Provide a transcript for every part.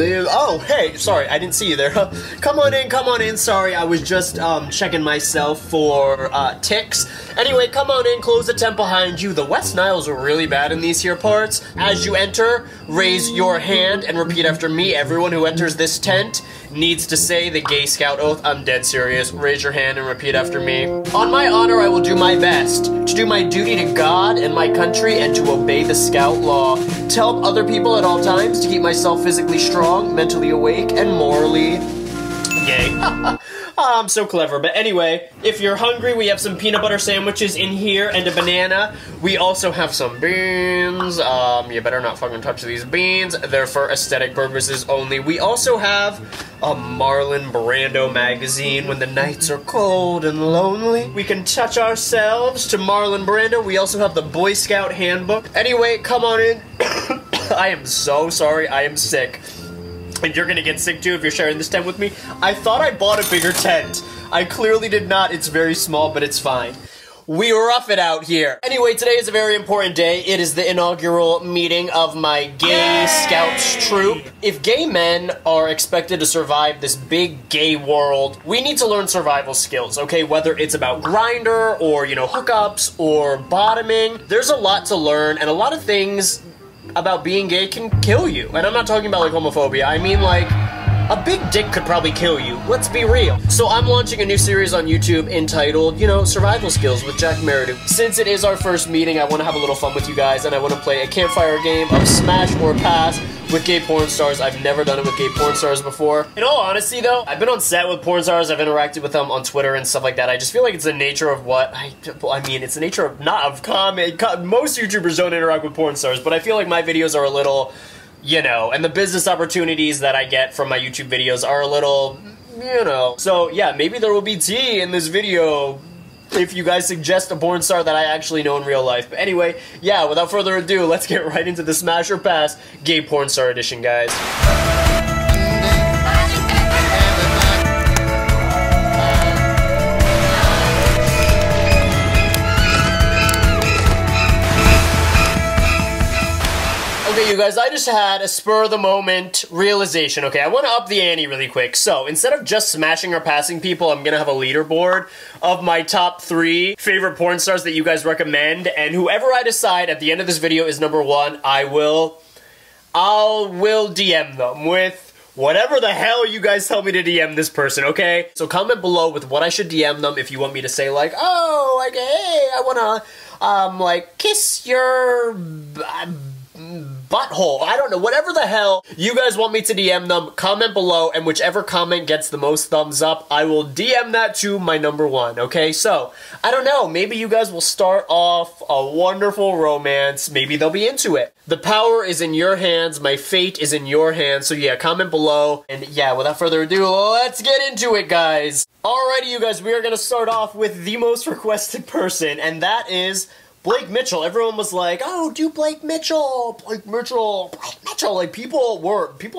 live. Oh, hey, sorry, I didn't see you there. Come on in. Sorry, I was just checking myself for ticks. Anyway, come on in, close the tent behind you. The West Nile's really bad in these here parts. As you enter, raise your hand and repeat after me. Everyone who enters this tent needs to say the Gay Scout Oath. I'm dead serious. Raise your hand and repeat after me. On my honor, I will do my best to do my duty to God and my country and to obey the Scout law, to help other people at all times, to keep myself physically strong, mentally awake, and morally gay. I'm so clever. But anyway, if you're hungry, we have some peanut butter sandwiches in here and a banana. We also have some beans. You better not fucking touch these beans. They're for aesthetic purposes only. We also have a Marlon Brando magazine. When the nights are cold and lonely, we can touch ourselves to Marlon Brando. We also have the Boy Scout handbook. Anyway, come on in. I am so sorry. I am sick. And you're gonna get sick too if you're sharing this tent with me. I thought I bought a bigger tent. I clearly did not. It's very small, but it's fine. We rough it out here. Anyway, today is a very important day. It is the inaugural meeting of my Gay Scouts troop. If gay men are expected to survive this big gay world, we need to learn survival skills, okay? Whether it's about Grindr or, you know, hookups or bottoming, there's a lot to learn and a lot of things about being gay can kill you. And I'm not talking about like homophobia, I mean like a big dick could probably kill you, let's be real. So I'm launching a new series on YouTube entitled, you know, Survival Skills with Jack Merridew. Since it is our first meeting, I want to have a little fun with you guys and I want to play a campfire game of Smash or Pass with gay porn stars. I've never done it with gay porn stars before. In all honesty though, I've been on set with porn stars, I've interacted with them on Twitter and stuff like that. I just feel like it's the nature of what, I mean, it's the nature of, not of comment. Most YouTubers don't interact with porn stars, but I feel like my videos are a little, you know, and the business opportunities that I get from my YouTube videos are a little, you know. So yeah, maybe there will be tea in this video if you guys suggest a porn star that I actually know in real life. But anyway, yeah, without further ado, let's get right into the Smash or Pass Gay Porn Star Edition, guys. You guys, I just had a spur of the moment realization. Okay, I want to up the ante really quick. So instead of just smashing or passing people, I'm gonna have a leaderboard of my top 3 favorite porn stars that you guys recommend, and whoever I decide at the end of this video is number 1, I will DM them with whatever the hell you guys tell me to DM this person, okay? So comment below with what I should DM them if you want me to say like, oh, like, hey, I wanna like kiss your butthole. I don't know, whatever the hell you guys want me to DM them, comment below, and whichever comment gets the most thumbs up, I will DM that to my number 1, okay? So, I don't know, maybe you guys will start off a wonderful romance, maybe they'll be into it. The power is in your hands, my fate is in your hands, so yeah, comment below, and yeah, without further ado, let's get into it, guys! Alrighty, you guys, we are gonna start off with the most requested person, and that is Blake Mitchell. Everyone was like, oh, do Blake Mitchell. Like, people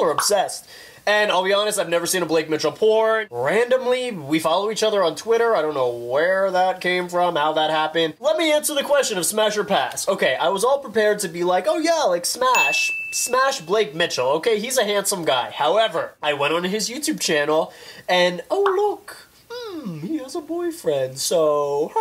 are obsessed. And I'll be honest, I've never seen a Blake Mitchell porn. Randomly, we follow each other on Twitter. I don't know where that came from, how that happened. Let me answer the question of smash or pass. Okay, I was all prepared to be like, oh yeah, like smash Blake Mitchell. Okay, he's a handsome guy. However, I went on his YouTube channel and, oh look, he has a boyfriend, so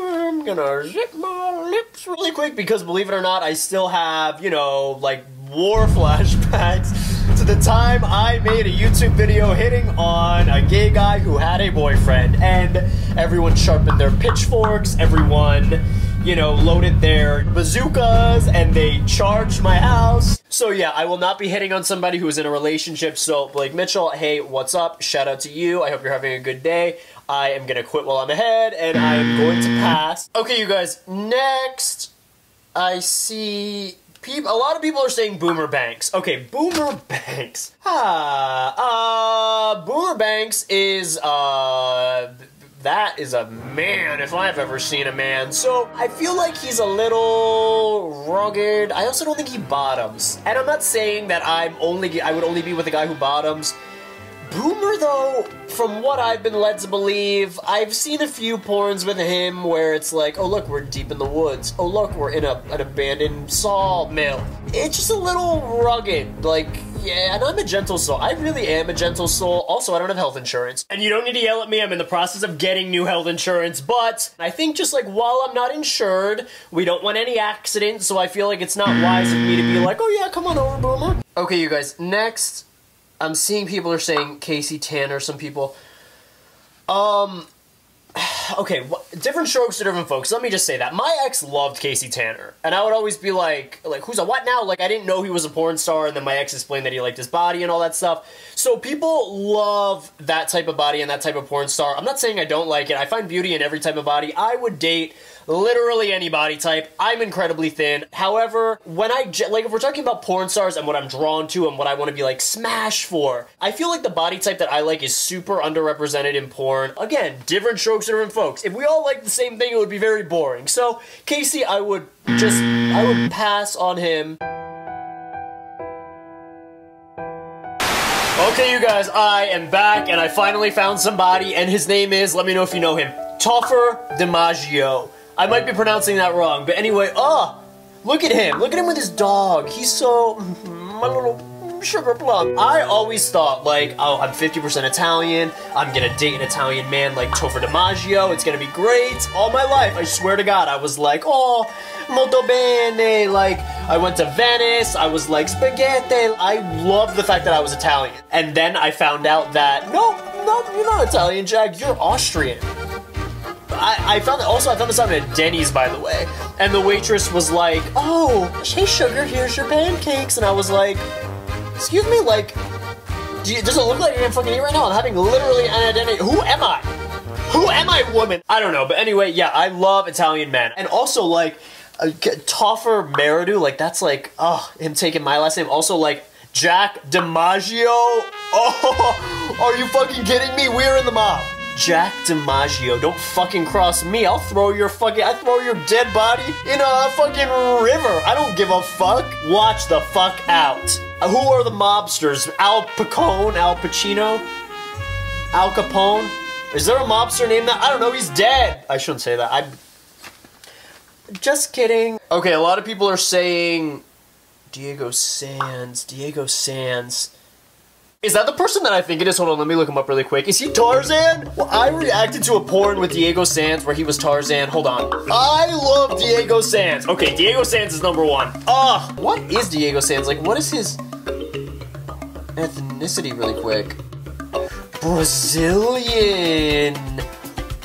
I'm gonna zip my lips really quick because, believe it or not, I still have, you know, like, war flashbacks to the time I made a YouTube video hitting on a gay guy who had a boyfriend, and everyone sharpened their pitchforks, everyone, you know, loaded their bazookas, and they charged my house. So yeah, I will not be hitting on somebody who is in a relationship, so Blake Mitchell, hey, what's up? Shout out to you, I hope you're having a good day. I am gonna quit while I'm ahead, and I am going to pass. Okay, you guys, next, I see a lot of people are saying Boomer Banks. Okay, Boomer Banks. Boomer Banks is, that is a man, if I've ever seen a man. So I feel like he's a little rugged. I also don't think he bottoms. And I'm not saying that I would only be with a guy who bottoms, Boomer, though, from what I've been led to believe, I've seen a few porns with him where it's like, oh look, we're deep in the woods. Oh look, we're in an abandoned sawmill. It's just a little rugged, like, yeah, and I'm a gentle soul. I really am a gentle soul. Also, I don't have health insurance. And you don't need to yell at me. I'm in the process of getting new health insurance, but I think just like while I'm not insured, we don't want any accidents, so I feel like it's not wise of me to be like, oh yeah, come on over, Boomer. Okay, you guys, next, I'm seeing people are saying Casey Tanner, some people. Okay, different strokes to different folks. Let me just say that. My ex loved Casey Tanner, and I would always be like, who's a what now? Like, I didn't know he was a porn star, and then my ex explained that he liked his body and all that stuff. So people love that type of body and that type of porn star. I'm not saying I don't like it. I find beauty in every type of body. I would date literally any body type. I'm incredibly thin. However, when I, like, if we're talking about porn stars and what I'm drawn to and what I want to be, like, smash for, I feel like the body type that I like is super underrepresented in porn. Again, different strokes, different folks. If we all like the same thing, it would be very boring. So, Casey, I would pass on him. Okay, you guys, I am back, and I finally found somebody, and his name is, let me know if you know him, Topher DiMaggio. I might be pronouncing that wrong, but anyway, oh, look at him. Look at him with his dog. He's so, my little sugar plum. I always thought, like, oh, I'm 50% Italian. I'm gonna date an Italian man like Topher DiMaggio. It's gonna be great. All my life, I swear to God, I was like, oh, molto bene. Like, I went to Venice. I was like, spaghetti. I loved the fact that I was Italian. And then I found out that, nope, no, you're not Italian, Jack. You're Austrian. I found this out at Denny's, by the way, and the waitress was like, oh, hey sugar, here's your pancakes, and I was like, excuse me, like, does it look like you're gonna fucking eat right now? I'm having literally an identity, who am I? Who am I, woman? I don't know, but anyway, yeah, I love Italian men, and also, like, Topher Merridew, like, that's like, oh, him taking my last name, also, like, Jack DiMaggio, oh, are you fucking kidding me? We're in the mob. Jack DiMaggio, don't fucking cross me. I'll throw your fucking, I throw your dead body in a fucking river. I don't give a fuck. Watch the fuck out. Who are the mobsters? Al Pacone, Al Pacino, Al Capone? Is there a mobster named that? I don't know, he's dead. I shouldn't say that, I'm just kidding. Okay, a lot of people are saying Diego Sands, Diego Sands. Is that the person that I think it is? Hold on, let me look him up really quick. Is he Tarzan? Well, I reacted to a porn with Diego Sands where he was Tarzan. Hold on. I love Diego Sands. Okay, Diego Sands is #1. What is Diego Sands? Like, what is his ethnicity really quick? Brazilian.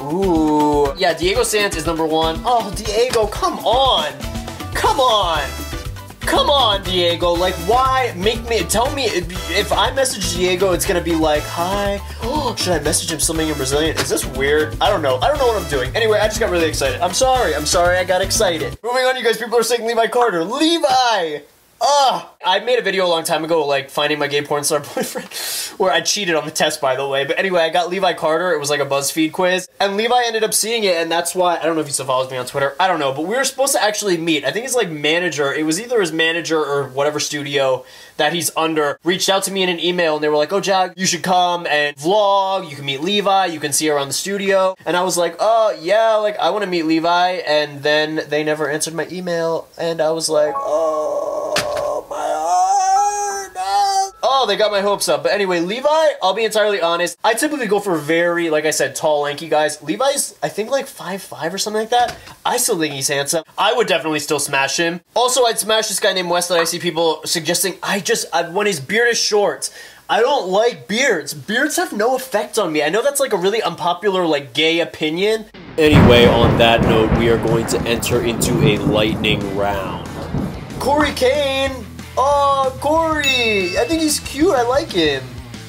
Ooh. Yeah, Diego Sands is #1. Oh, Diego, come on. Come on. Come on, Diego, like, why make me, tell me, if I message Diego, it's gonna be like, hi, oh, should I message him something in Brazilian? Is this weird? I don't know what I'm doing. Anyway, I just got really excited. I'm sorry, I got excited. Moving on, you guys, people are saying Levi Carter. Levi! I made a video a long time ago, like, finding my gay porn star boyfriend, where I cheated on the test, by the way, but anyway, I got Levi Carter, it was like a BuzzFeed quiz, and Levi ended up seeing it, and that's why, I don't know if he still follows me on Twitter, I don't know, but we were supposed to actually meet. I think his, like, manager, it was either his manager or whatever studio that he's under, reached out to me in an email, and they were like, oh, Jack, you should come and vlog, you can meet Levi, you can see her on the studio, and I was like, oh, yeah, like, I want to meet Levi, and then they never answered my email, and I was like, oh, they got my hopes up. But anyway, Levi, I'll be entirely honest, I typically go for very, like I said, tall, lanky guys. Levi's, I think, like 5'5" or something like that. I still think he's handsome. I would definitely still smash him. Also, I'd smash this guy named Wes that I see people suggesting. When his beard is short, I don't like beards. Beards have no effect on me. I know that's like a really unpopular, like, gay opinion. Anyway, on that note, we are going to enter into a lightning round. Corey Kane! Oh, Corey! I think he's cute. I like him.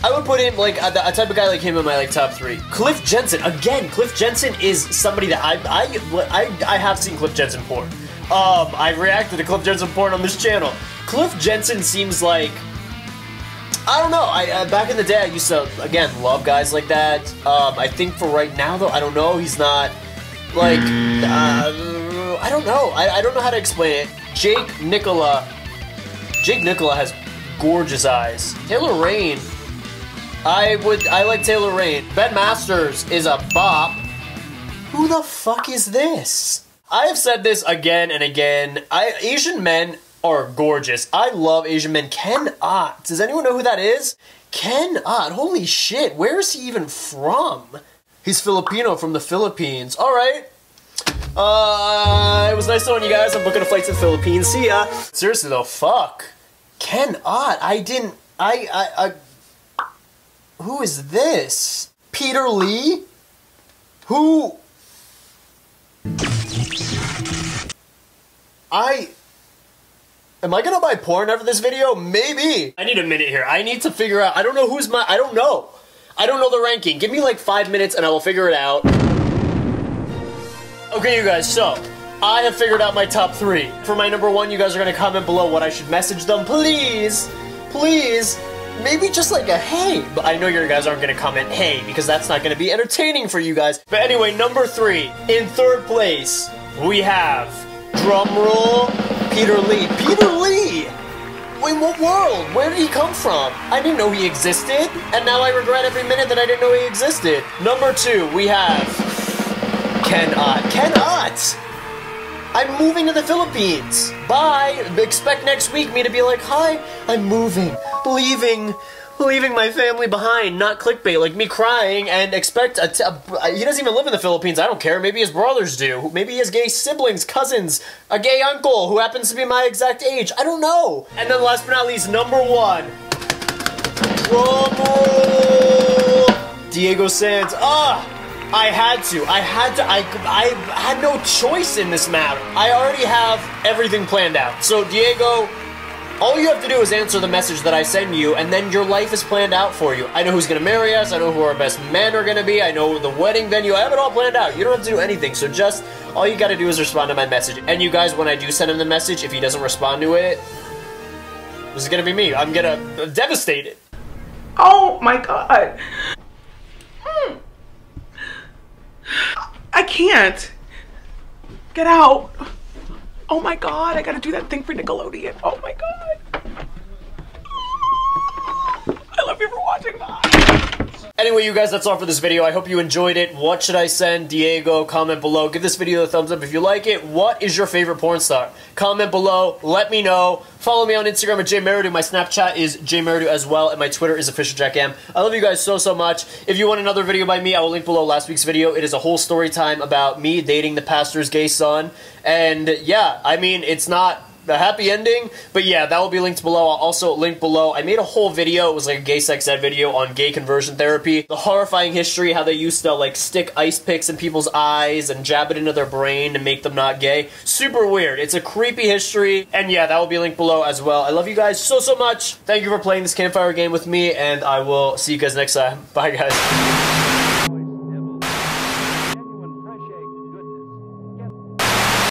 I would put him, like, a type of guy like him in my, like, top 3. Cliff Jensen. Again, Cliff Jensen is somebody that I have seen Cliff Jensen porn. I've reacted to Cliff Jensen porn on this channel. Cliff Jensen seems like, I don't know. Back in the day, I used to, again, love guys like that. I think for right now, though, I don't know. He's not, like, I don't know. I don't know how to explain it. Jake Nicola. Jake Nicola has gorgeous eyes. Taylor Rain. I like Taylor Rain. Ben Masters is a bop. Who the fuck is this? I have said this again and again. Asian men are gorgeous. I love Asian men. Ken Ott. Does anyone know who that is? Ken Ott. Holy shit. Where is he even from? He's Filipino from the Philippines. All right. It was nice knowing you guys. I'm booking a flight to the Philippines. See ya. Seriously though, fuck. Ken Ott. Who is this? Peter Lee? Who? Am I gonna buy porn after this video? Maybe. I need a minute here. I need to figure out. I don't know who's my... I don't know. I don't know the ranking. Give me like 5 minutes and I will figure it out. Okay, you guys, so I have figured out my top three. For my number 1, you guys are gonna comment below what I should message them. Please. Please. Maybe just like a hey, but I know you guys aren't gonna comment hey because that's not gonna be entertaining for you guys. But anyway, number 3, in 3rd place, we have, drumroll, Peter Lee. Peter Lee! In what world? Where did he come from? I didn't know he existed, and now I regret every minute that I didn't know he existed. Number 2, we have Ken Ott. Ken Ott! I'm moving to the Philippines. Bye. Expect next week me to be like, hi, I'm moving, leaving my family behind. Not clickbait, like me crying and expect he doesn't even live in the Philippines. I don't care. Maybe his brothers do. Maybe he has gay siblings, cousins, a gay uncle who happens to be my exact age. I don't know. And then last but not least, number 1. Whoa, Diego Sands. Ah! I had no choice in this matter. I already have everything planned out. So Diego, all you have to do is answer the message that I send you, and then your life is planned out for you. I know who's gonna marry us, I know who our best men are gonna be, I know the wedding venue, I have it all planned out. You don't have to do anything, so just, all you gotta do is respond to my message. And you guys, when I do send him the message, if he doesn't respond to it, this is gonna be me. I'm gonna devastate it. Oh my God. I can't. Get out. Oh my God, I gotta do that thing for Nickelodeon. Oh my God. I love you for watching that. Anyway, you guys, that's all for this video. I hope you enjoyed it. What should I send Diego? Comment below. Give this video a thumbs up if you like it. What is your favorite porn star? Comment below. Let me know. Follow me on Instagram at Jay Merridew. My Snapchat is Jay Merridew as well, and my Twitter is OfficialJackM. I love you guys so, so much. If you want another video by me, I will link below last week's video. It is a whole story time about me dating the pastor's gay son. And yeah, I mean, it's not a happy ending, but yeah, that will be linked below. I'll also link below. I made a whole video. It was like a gay sex ed video on gay conversion therapy. The horrifying history, how they used to like stick ice picks in people's eyes and jab it into their brain to make them not gay. Super weird. It's a creepy history. And yeah, that will be linked below as well. I love you guys so, so much. Thank you for playing this campfire game with me, and I will see you guys next time. Bye, guys.